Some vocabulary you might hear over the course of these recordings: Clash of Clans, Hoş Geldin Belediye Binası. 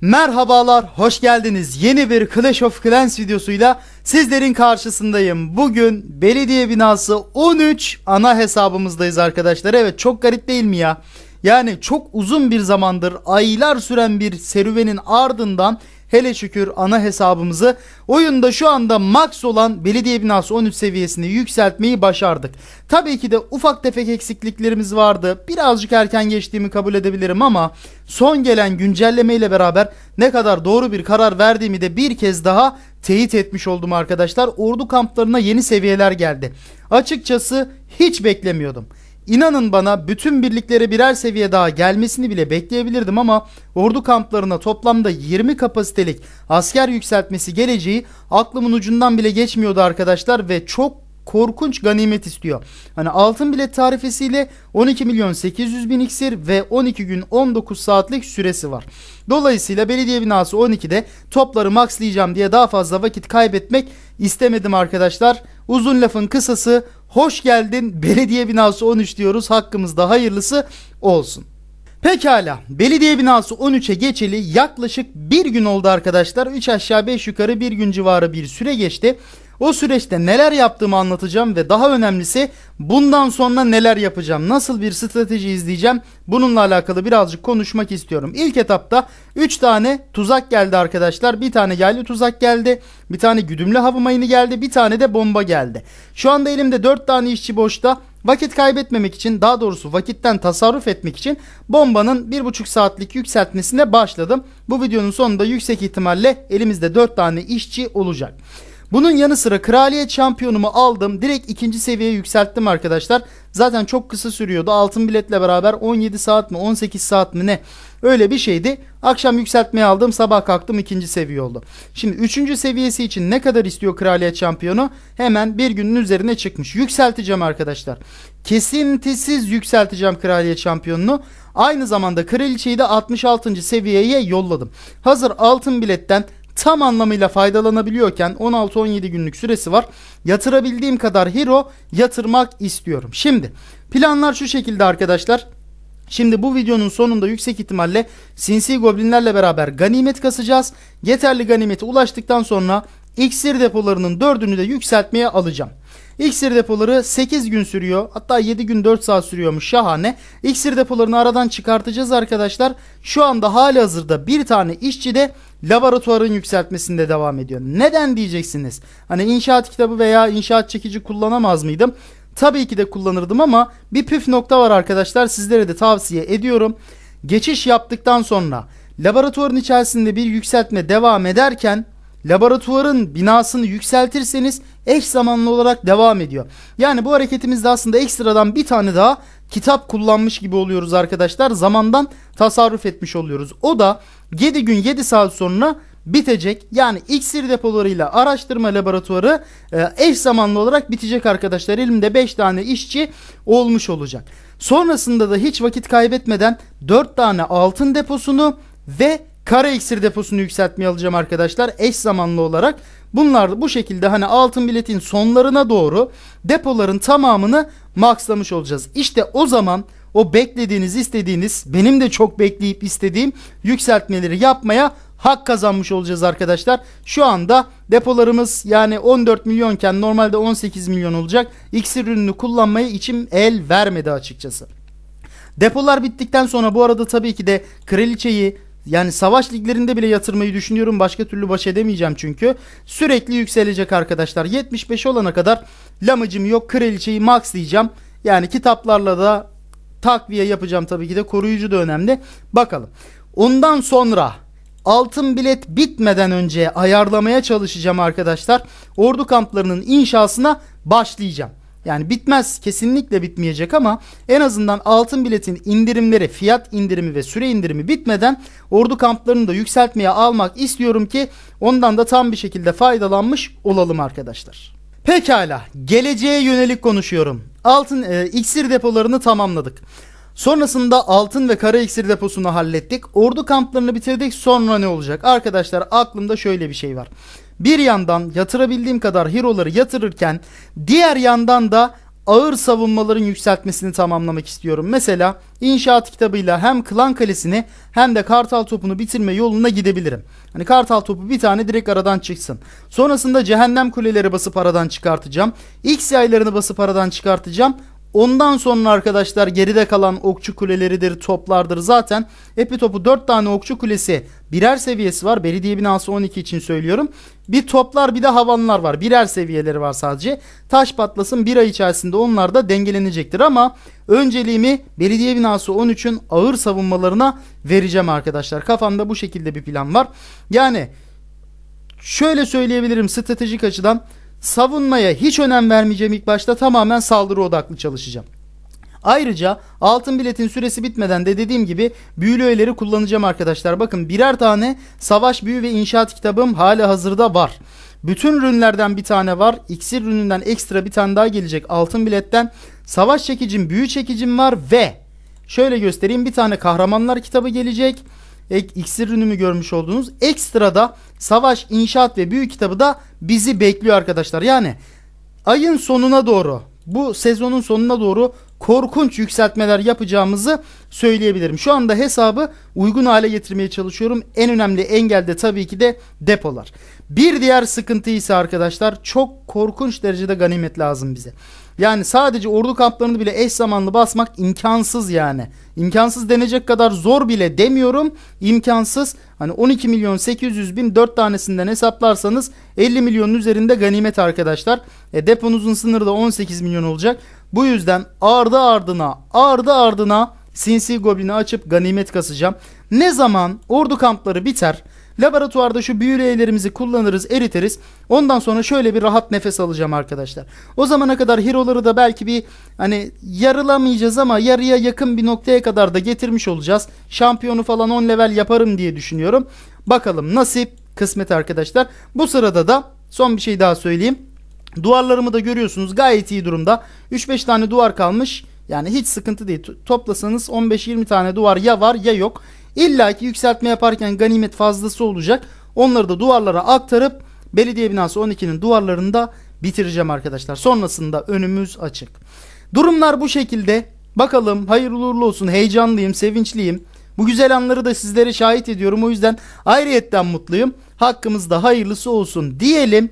Merhabalar, hoş geldiniz. Yeni bir Clash of Clans videosuyla sizlerin karşısındayım. Bugün belediye binası 13 ana hesabımızdayız arkadaşlar. Evet, çok garip değil mi ya? Yani çok uzun bir zamandır, aylar süren bir serüvenin ardından hele şükür ana hesabımızı oyunda şu anda max olan belediye binası 13 seviyesini yükseltmeyi başardık. Tabii ki de ufak tefek eksikliklerimiz vardı. Birazcık erken geçtiğimi kabul edebilirim ama son gelen güncelleme ile beraber ne kadar doğru bir karar verdiğimi de bir kez daha teyit etmiş oldum arkadaşlar. Ordu kamplarına yeni seviyeler geldi. Açıkçası hiç beklemiyordum. İnanın bana, bütün birliklere birer seviye daha gelmesini bile bekleyebilirdim ama ordu kamplarına toplamda 20 kapasitelik asker yükseltmesi geleceği aklımın ucundan bile geçmiyordu arkadaşlar ve çok korkunç ganimet istiyor. Hani altın bilet tarifesiyle 12.800.000 iksir ve 12 gün 19 saatlik süresi var. Dolayısıyla belediye binası 12'de topları maxlayacağım diye daha fazla vakit kaybetmek istemedim arkadaşlar. Uzun lafın kısası, hoş geldin belediye binası 13 diyoruz, hakkımızda hayırlısı olsun. Pekala, belediye binası 13'e geçeli yaklaşık bir gün oldu arkadaşlar. 3 aşağı 5 yukarı bir gün civarı bir süre geçti. O süreçte neler yaptığımı anlatacağım ve daha önemlisi bundan sonra neler yapacağım, nasıl bir strateji izleyeceğim, bununla alakalı birazcık konuşmak istiyorum. İlk etapta 3 tane tuzak geldi arkadaşlar. Bir tane yaylı tuzak geldi, bir tane güdümlü hava mayını geldi, bir tane de bomba geldi. Şu anda elimde 4 tane işçi boşta. Vakit kaybetmemek için, daha doğrusu vakitten tasarruf etmek için bombanın 1,5 saatlik yükseltmesine başladım. Bu videonun sonunda yüksek ihtimalle elimizde 4 tane işçi olacak. Bunun yanı sıra kraliyet şampiyonumu aldım. Direkt 2. seviyeye yükselttim arkadaşlar. Zaten çok kısa sürüyordu. Altın biletle beraber 17 saat mi 18 saat mi ne? Öyle bir şeydi. Akşam yükseltmeye aldım. Sabah kalktım, 2. seviye oldu. Şimdi 3. seviyesi için ne kadar istiyor kraliyet şampiyonu? Hemen bir günün üzerine çıkmış. Yükselteceğim arkadaşlar. Kesintisiz yükselteceğim kraliyet şampiyonunu. Aynı zamanda kraliçeyi de 66. seviyeye yolladım. Hazır altın biletten tam anlamıyla faydalanabiliyorken 16-17 günlük süresi var. Yatırabildiğim kadar hero yatırmak istiyorum. Şimdi planlar şu şekilde arkadaşlar. Şimdi bu videonun sonunda yüksek ihtimalle sinsi goblinlerle beraber ganimet kasacağız. Yeterli ganimete ulaştıktan sonra iksir depolarının 4'ünü de yükseltmeye alacağım. İksir depoları 8 gün sürüyor. Hatta 7 gün 4 saat sürüyormuş. Şahane. İksir depolarını aradan çıkartacağız arkadaşlar. Şu anda hali hazırda bir tane işçi de laboratuvarın yükseltmesinde devam ediyor. Neden diyeceksiniz? Hani inşaat kitabı veya inşaat çekici kullanamaz mıydım? Tabii ki de kullanırdım ama bir püf nokta var arkadaşlar. Sizlere de tavsiye ediyorum. Geçiş yaptıktan sonra laboratuvarın içerisinde bir yükseltme devam ederken laboratuvarın binasını yükseltirseniz eş zamanlı olarak devam ediyor. Yani bu hareketimizde aslında ekstradan bir tane daha kitap kullanmış gibi oluyoruz arkadaşlar. Zamandan tasarruf etmiş oluyoruz. O da 7 gün 7 saat sonra bitecek. Yani iksir depolarıyla araştırma laboratuvarı eş zamanlı olarak bitecek arkadaşlar. Elimde 5 tane işçi olmuş olacak. Sonrasında da hiç vakit kaybetmeden 4 tane altın deposunu ve kara iksir deposunu yükseltmeye alacağım arkadaşlar. Eş zamanlı olarak. Bunlar bu şekilde hani altın biletin sonlarına doğru depoların tamamını maxlamış olacağız. İşte o zaman o beklediğiniz, istediğiniz, benim de çok bekleyip istediğim yükseltmeleri yapmaya hak kazanmış olacağız arkadaşlar. Şu anda depolarımız yani 14 milyonken normalde 18 milyon olacak. İksir ürününü kullanmaya içim el vermedi açıkçası. Depolar bittikten sonra bu arada tabii ki de kraliçeyi, yani savaş liglerinde bile yatırmayı düşünüyorum. Başka türlü baş edemeyeceğim çünkü. Sürekli yükselecek arkadaşlar. 75 olana kadar lamıcım yok. Kraliçeyi maxlayacağım. Yani kitaplarla da takviye yapacağım tabii ki de. Koruyucu da önemli. Bakalım. Ondan sonra altın bilet bitmeden önce ayarlamaya çalışacağım arkadaşlar. Ordu kamplarının inşasına başlayacağım. Yani bitmez, kesinlikle bitmeyecek ama en azından altın biletin indirimleri, fiyat indirimi ve süre indirimi bitmeden ordu kamplarını da yükseltmeye almak istiyorum ki ondan da tam bir şekilde faydalanmış olalım arkadaşlar. Pekala, geleceğe yönelik konuşuyorum. Altın iksir depolarını tamamladık. Sonrasında altın ve kara iksir deposunu hallettik. Ordu kamplarını bitirdik. Sonra ne olacak? Arkadaşlar aklımda şöyle bir şey var. Bir yandan yatırabildiğim kadar hero'ları yatırırken diğer yandan da ağır savunmaların yükseltmesini tamamlamak istiyorum. Mesela inşaat kitabıyla hem Klan Kalesi'ni hem de Kartal Topu'nu bitirme yoluna gidebilirim. Hani Kartal Topu bir tane direkt aradan çıksın. Sonrasında Cehennem Kuleleri basıp aradan çıkartacağım. X yaylarını basıp aradan çıkartacağım. Ondan sonra arkadaşlar geride kalan okçu kuleleridir, toplardır zaten. Epi topu 4 tane okçu kulesi birer seviyesi var. Belediye binası 12 için söylüyorum. Bir toplar bir de havanlar var. Birer seviyeleri var sadece. Taş patlasın, bir ay içerisinde onlar da dengelenecektir. Ama önceliğimi belediye binası 13'ün ağır savunmalarına vereceğim arkadaşlar. Kafamda bu şekilde bir plan var. Yani şöyle söyleyebilirim stratejik açıdan. Savunmaya hiç önem vermeyeceğim ilk başta, tamamen saldırı odaklı çalışacağım. Ayrıca altın biletin süresi bitmeden de dediğim gibi büyülü öğeleri kullanacağım arkadaşlar. Bakın birer tane savaş büyü ve inşaat kitabım hali hazırda var. Bütün rünlerden bir tane var. İksir rününden ekstra bir tane daha gelecek altın biletten. Savaş çekicim, büyü çekicim var ve şöyle göstereyim, bir tane kahramanlar kitabı gelecek. İksir rünümü görmüş olduğunuz ekstra da savaş, inşaat ve büyü kitabı da bizi bekliyor arkadaşlar. Yani ayın sonuna doğru, bu sezonun sonuna doğru korkunç yükseltmeler yapacağımızı söyleyebilirim. Şu anda hesabı uygun hale getirmeye çalışıyorum. En önemli engel de tabii ki de depolar. Bir diğer sıkıntı ise arkadaşlar, çok korkunç derecede ganimet lazım bize. Yani sadece ordu kamplarını bile eş zamanlı basmak imkansız yani. İmkansız denecek kadar zor bile demiyorum. İmkansız. Hani 12.800.000 4 tanesinden hesaplarsanız 50 milyonun üzerinde ganimet arkadaşlar. Deponuzun sınırı da 18 milyon olacak. Bu yüzden ardı ardına sinsi goblini açıp ganimet kasacağım. Ne zaman ordu kampları biter, laboratuvarda şu büyülü ellerimizi kullanırız, eritiriz. Ondan sonra şöyle bir rahat nefes alacağım arkadaşlar. O zamana kadar hero'ları da belki bir hani yarılamayacağız ama yarıya yakın bir noktaya kadar da getirmiş olacağız. Şampiyonu falan 10 level yaparım diye düşünüyorum. Bakalım nasip, kısmet arkadaşlar. Bu sırada da son bir şey daha söyleyeyim. Duvarlarımı da görüyorsunuz, gayet iyi durumda. 3-5 tane duvar kalmış. Yani hiç sıkıntı değil. Toplasanız 15-20 tane duvar ya var ya yok. İlla ki yükseltme yaparken ganimet fazlası olacak. Onları da duvarlara aktarıp belediye binası 12'nin duvarlarını da bitireceğim arkadaşlar. Sonrasında önümüz açık. Durumlar bu şekilde. Bakalım, hayırlı uğurlu olsun. Heyecanlıyım, sevinçliyim. Bu güzel anları da sizlere şahit ediyorum. O yüzden ayrıyetten mutluyum. Hakkımızda hayırlısı olsun diyelim.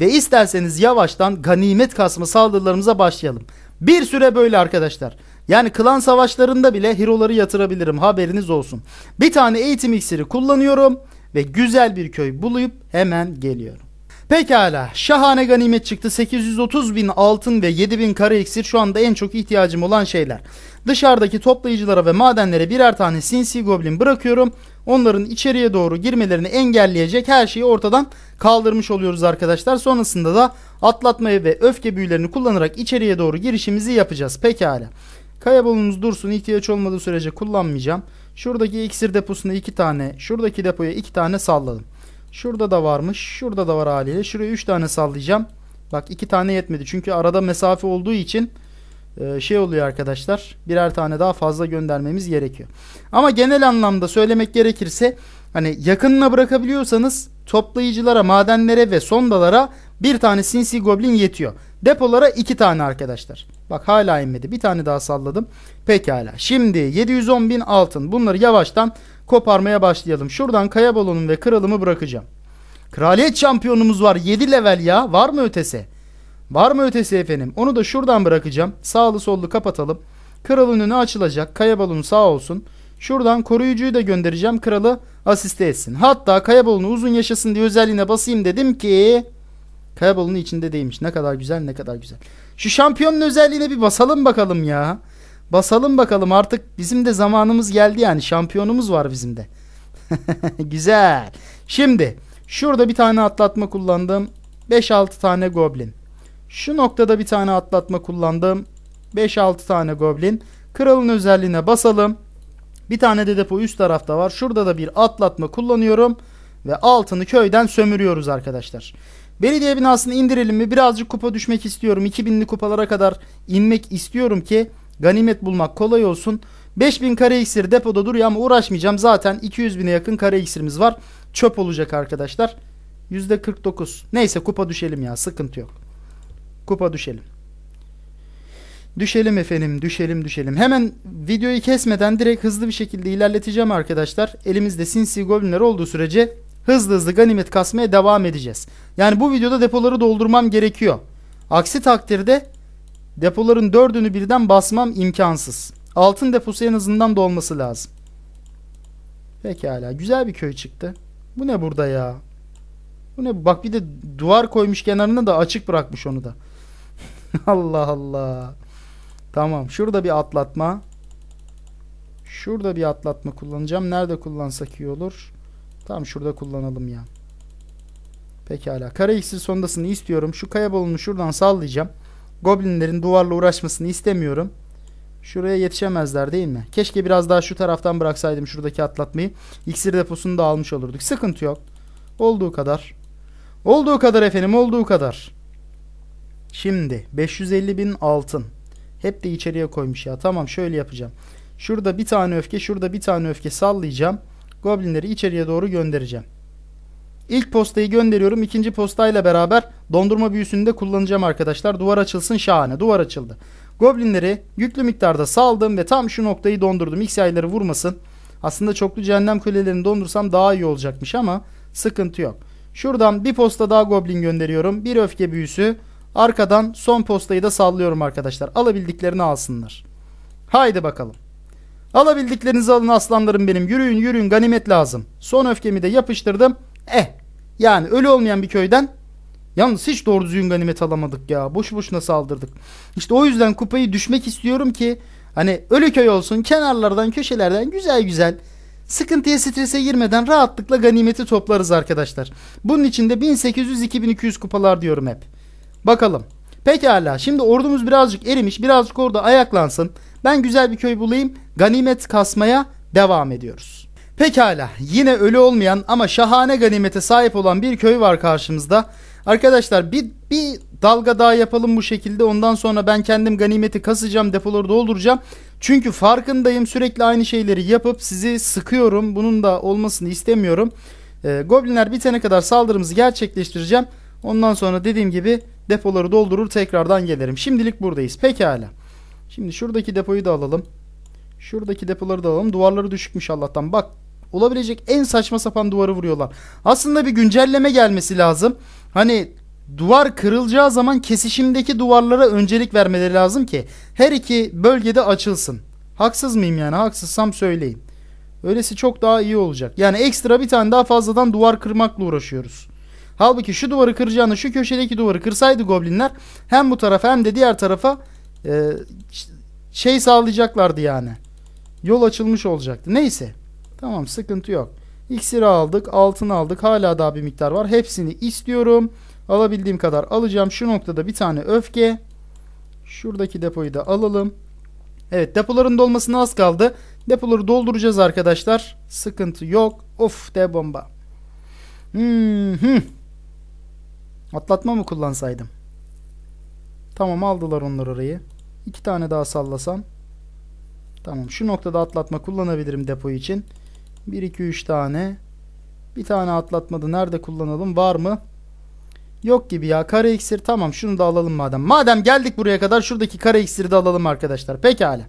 Ve isterseniz yavaştan ganimet kasma saldırılarımıza başlayalım. Bir süre böyle arkadaşlar. Yani klan savaşlarında bile hero'ları yatırabilirim, haberiniz olsun. Bir tane eğitim iksiri kullanıyorum ve güzel bir köy bulup hemen geliyorum. Pekala, şahane ganimet çıktı. 830.000 altın ve 7.000 kara iksir şu anda en çok ihtiyacım olan şeyler. Dışarıdaki toplayıcılara ve madenlere birer tane sinsi goblin bırakıyorum. Onların içeriye doğru girmelerini engelleyecek her şeyi ortadan kaldırmış oluyoruz arkadaşlar. Sonrasında da atlatmayı ve öfke büyülerini kullanarak içeriye doğru girişimizi yapacağız. Pekala. Kaya balonumuz dursun, ihtiyaç olmadığı sürece kullanmayacağım. Şuradaki iksir deposuna 2 tane, şuradaki depoya 2 tane salladım. Şurada da varmış, şurada da var haliyle. Şuraya 3 tane sallayacağım. Bak 2 tane yetmedi çünkü arada mesafe olduğu için şey oluyor arkadaşlar, birer tane daha fazla göndermemiz gerekiyor. Ama genel anlamda söylemek gerekirse hani yakınına bırakabiliyorsanız toplayıcılara, madenlere ve sondalara bir tane sinsi goblin yetiyor. Depolara 2 tane arkadaşlar. Bak hala inmedi. Bir tane daha salladım. Pekala. Şimdi 710.000 altın. Bunları yavaştan koparmaya başlayalım. Şuradan kaya balonum ve kralımı bırakacağım. Kraliyet şampiyonumuz var. 7 level ya. Var mı ötesi? Var mı ötesi efendim? Onu da şuradan bırakacağım. Sağlı sollu kapatalım. Kralın önü açılacak. Kaya balonu sağ olsun. Şuradan koruyucuyu da göndereceğim. Kralı asiste etsin. Hatta kaya balonu uzun yaşasın diye özelliğine basayım dedim ki... Kaya balonu içinde değilmiş. Ne kadar güzel, ne kadar güzel. Şu şampiyonun özelliğine bir basalım bakalım ya. Basalım bakalım, artık bizim de zamanımız geldi yani. Şampiyonumuz var bizim de. Güzel. Şimdi şurada bir tane atlatma kullandım. 5-6 tane goblin. Şu noktada bir tane atlatma kullandım. 5-6 tane goblin. Kralın özelliğine basalım. Bir tane de depo üst tarafta var. Şurada da bir atlatma kullanıyorum. Ve altını köyden sömürüyoruz arkadaşlar. Belediye binasını indirelim mi? Birazcık kupa düşmek istiyorum. 2000'li kupalara kadar inmek istiyorum ki ganimet bulmak kolay olsun. 5000 kare iksir depoda duruyor ama uğraşmayacağım. Zaten 200.000'e yakın kare iksirimiz var. Çöp olacak arkadaşlar. %49. Neyse kupa düşelim ya. Sıkıntı yok. Kupa düşelim. Düşelim efendim, düşelim. Hemen videoyu kesmeden direkt hızlı bir şekilde ilerleteceğim arkadaşlar. Elimizde sinsi goblinler olduğu sürece hızlı ganimet kasmaya devam edeceğiz. Yani bu videoda depoları doldurmam gerekiyor. Aksi takdirde depoların 4'ünü birden basmam imkansız. Altın deposu en azından dolması lazım. Pekala, güzel bir köy çıktı. Bu ne burada ya? Bu ne? Bak bir de duvar koymuş kenarına da açık bırakmış onu da. Allah Allah. Tamam, şurada bir atlatma. Şurada bir atlatma kullanacağım. Nerede kullansak iyi olur? Tamam, şurada kullanalım ya. Pekala. Kara iksir sondasını istiyorum. Şu kaya balonunu şuradan sallayacağım. Goblinlerin duvarla uğraşmasını istemiyorum. Şuraya yetişemezler değil mi? Keşke biraz daha şu taraftan bıraksaydım şuradaki atlatmayı. İksir deposunu da almış olurduk. Sıkıntı yok. Olduğu kadar. Olduğu kadar efendim, olduğu kadar. Şimdi 550.000 altın. Hep de içeriye koymuş ya. Tamam, şöyle yapacağım. Şurada bir tane öfke, şurada bir tane öfke sallayacağım. Goblinleri içeriye doğru göndereceğim. İlk postayı gönderiyorum. İkinci postayla beraber dondurma büyüsünü de kullanacağım arkadaşlar. Duvar açılsın, şahane. Duvar açıldı. Goblinleri yüklü miktarda saldım ve tam şu noktayı dondurdum. X yayları vurmasın. Aslında çoklu cehennem kulelerini dondursam daha iyi olacakmış ama sıkıntı yok. Şuradan bir posta daha goblin gönderiyorum. Bir öfke büyüsü. Arkadan son postayı da sallıyorum arkadaşlar. Alabildiklerini alsınlar. Haydi bakalım. Alabildiklerinizi alın aslanlarım benim. Yürüyün yürüyün, ganimet lazım. Son öfkemi de yapıştırdım. Yani ölü olmayan bir köyden yalnız hiç doğru düzgün ganimet alamadık ya. Boşu boşuna saldırdık. İşte o yüzden kupayı düşmek istiyorum ki hani ölü köy olsun, kenarlardan köşelerden güzel güzel, sıkıntıya strese girmeden rahatlıkla ganimeti toplarız arkadaşlar. Bunun için de 1800-2200 kupalar diyorum hep. Bakalım. Pekala, şimdi ordumuz birazcık erimiş, birazcık orada ayaklansın. Ben güzel bir köy bulayım, ganimet kasmaya devam ediyoruz. Pekala, yine ölü olmayan ama şahane ganimete sahip olan bir köy var karşımızda. Arkadaşlar bir dalga daha yapalım bu şekilde. Ondan sonra ben kendim ganimeti kasacağım, depoları dolduracağım. Çünkü farkındayım, sürekli aynı şeyleri yapıp sizi sıkıyorum. Bunun da olmasını istemiyorum. Goblinler bitene kadar saldırımızı gerçekleştireceğim. Ondan sonra dediğim gibi depoları doldurur tekrardan gelirim. Şimdilik buradayız. Pekala. Şimdi şuradaki depoyu da alalım. Şuradaki depoları da alalım. Duvarları düşükmüş Allah'tan. Bak, olabilecek en saçma sapan duvarı vuruyorlar. Aslında bir güncelleme gelmesi lazım. Hani duvar kırılacağı zaman kesişimdeki duvarlara öncelik vermeleri lazım ki her iki bölgede açılsın. Haksız mıyım yani? Haksızsam söyleyin. Öylesi çok daha iyi olacak. Yani ekstra bir tane daha fazladan duvar kırmakla uğraşıyoruz. Halbuki şu duvarı kıracağına şu köşedeki duvarı kırsaydı goblinler, hem bu tarafa hem de diğer tarafa şey sağlayacaklardı yani. Yol açılmış olacaktı. Neyse. Tamam, sıkıntı yok. İksiri aldık, altın aldık. Hala daha bir miktar var. Hepsini istiyorum. Alabildiğim kadar alacağım. Şu noktada bir tane öfke. Şuradaki depoyu da alalım. Evet, depoların dolmasına az kaldı. Depoları dolduracağız arkadaşlar. Sıkıntı yok. Of de bomba. Atlatma mı kullansaydım? Tamam, aldılar onlar orayı. İki tane daha sallasam. Tamam, şu noktada atlatma kullanabilirim depo için. 1-2-3 tane. Bir tane atlatmadı. Nerede kullanalım? Var mı? Yok gibi ya. Kara iksir. Tamam, şunu da alalım madem. Madem geldik buraya kadar, şuradaki kara iksiri de alalım arkadaşlar. Pekala.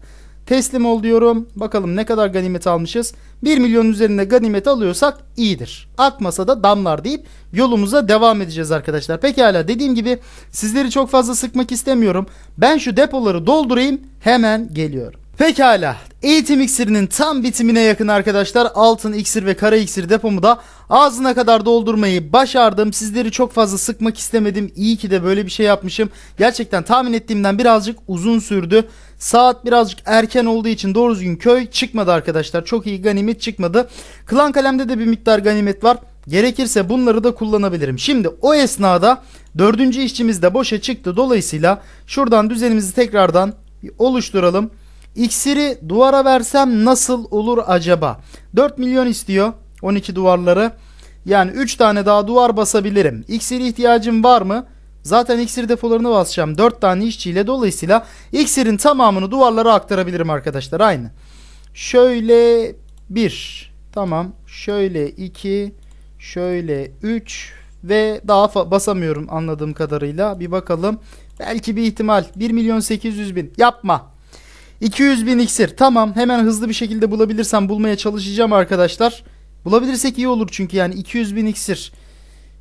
Teslim ol diyorum. Bakalım ne kadar ganimet almışız. 1 milyonun üzerinde ganimet alıyorsak iyidir. Akmasa da damlar deyip yolumuza devam edeceğiz arkadaşlar. Pekala, dediğim gibi sizleri çok fazla sıkmak istemiyorum. Ben şu depoları doldurayım, hemen geliyorum. Pekala, eğitim iksirinin tam bitimine yakın arkadaşlar altın iksir ve kara iksir depomu da ağzına kadar doldurmayı başardım. Sizleri çok fazla sıkmak istemedim. İyi ki de böyle bir şey yapmışım. Gerçekten tahmin ettiğimden birazcık uzun sürdü. Saat birazcık erken olduğu için doğru düzgün köy çıkmadı arkadaşlar. Çok iyi ganimet çıkmadı. Klan kalemde de bir miktar ganimet var. Gerekirse bunları da kullanabilirim. Şimdi o esnada 4. işçimiz de boşa çıktı. Dolayısıyla şuradan düzenimizi tekrardan oluşturalım. İksiri duvara versem nasıl olur acaba? 4 milyon istiyor 12 duvarları. Yani 3 tane daha duvar basabilirim. İksiri ihtiyacım var mı? Zaten iksir depolarını basacağım 4 tane işçiyle. Dolayısıyla iksirin tamamını duvarlara aktarabilirim arkadaşlar. Aynı. Şöyle 1. Tamam. Şöyle 2. Şöyle 3. ve daha basamıyorum anladığım kadarıyla. Bir bakalım. Belki bir ihtimal. 1.800.000. Yapma. 200.000 iksir. Tamam. Hemen hızlı bir şekilde bulabilirsem bulmaya çalışacağım arkadaşlar. Bulabilirsek iyi olur çünkü yani 200.000 iksir.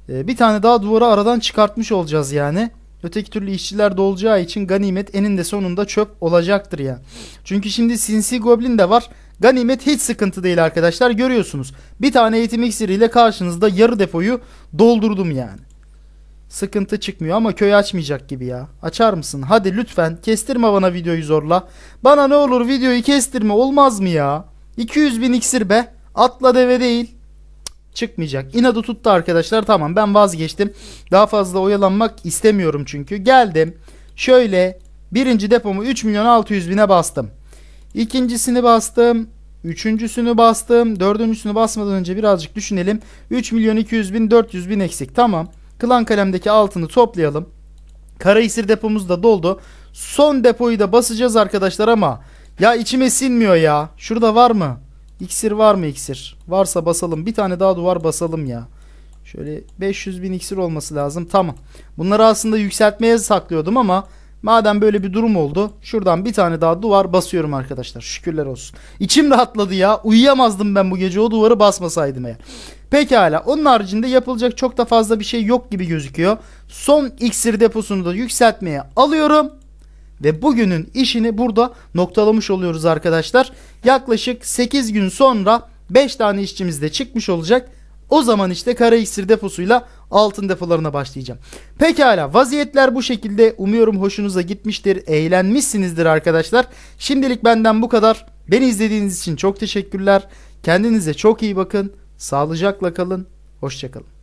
Bir tane daha duvara aradan çıkartmış olacağız yani. Öteki türlü işçiler de olacağı için ganimet eninde sonunda çöp olacaktır ya. Çünkü şimdi sinsi goblin de var. Ganimet hiç sıkıntı değil arkadaşlar, görüyorsunuz. Bir tane eğitim iksiriyle karşınızda yarı depoyu doldurdum yani. Sıkıntı çıkmıyor ama köy açmayacak gibi ya. Açar mısın? Hadi lütfen kestirme bana videoyu zorla. Bana ne olur videoyu kestirme, olmaz mı ya? 200.000 iksir be. Atla deve değil. Çıkmayacak. İnadı tuttu arkadaşlar. Tamam, ben vazgeçtim. Daha fazla oyalanmak istemiyorum çünkü. Geldim. Şöyle birinci depomu 3.600.000'e bastım. İkincisini bastım. Üçüncüsünü bastım. Dördüncüsünü basmadan önce birazcık düşünelim. 3.200.000, 400.000 eksik. Tamam. Klan kalemdeki altını toplayalım. Karahisir depomuz da doldu. Son depoyu da basacağız arkadaşlar ama ya içime sinmiyor ya. Şurada var mı? İksir var mı iksir? Varsa basalım. Bir tane daha duvar basalım ya. Şöyle 500.000 iksir olması lazım. Tamam. Bunları aslında yükseltmeye saklıyordum ama madem böyle bir durum oldu, şuradan bir tane daha duvar basıyorum arkadaşlar. Şükürler olsun. İçim rahatladı ya. Uyuyamazdım ben bu gece o duvarı basmasaydım eğer. Pekala. Onun haricinde yapılacak çok da fazla bir şey yok gibi gözüküyor. Son iksir deposunu da yükseltmeye alıyorum. Ve bugünün işini burada noktalamış oluyoruz arkadaşlar. Yaklaşık 8 gün sonra 5 tane işçimiz de çıkmış olacak. O zaman işte kara iksir deposuyla altın depolarına başlayacağım. Pekala, vaziyetler bu şekilde. Umuyorum hoşunuza gitmiştir, eğlenmişsinizdir arkadaşlar. Şimdilik benden bu kadar. Beni izlediğiniz için çok teşekkürler. Kendinize çok iyi bakın. Sağlıcakla kalın. Hoşça kalın.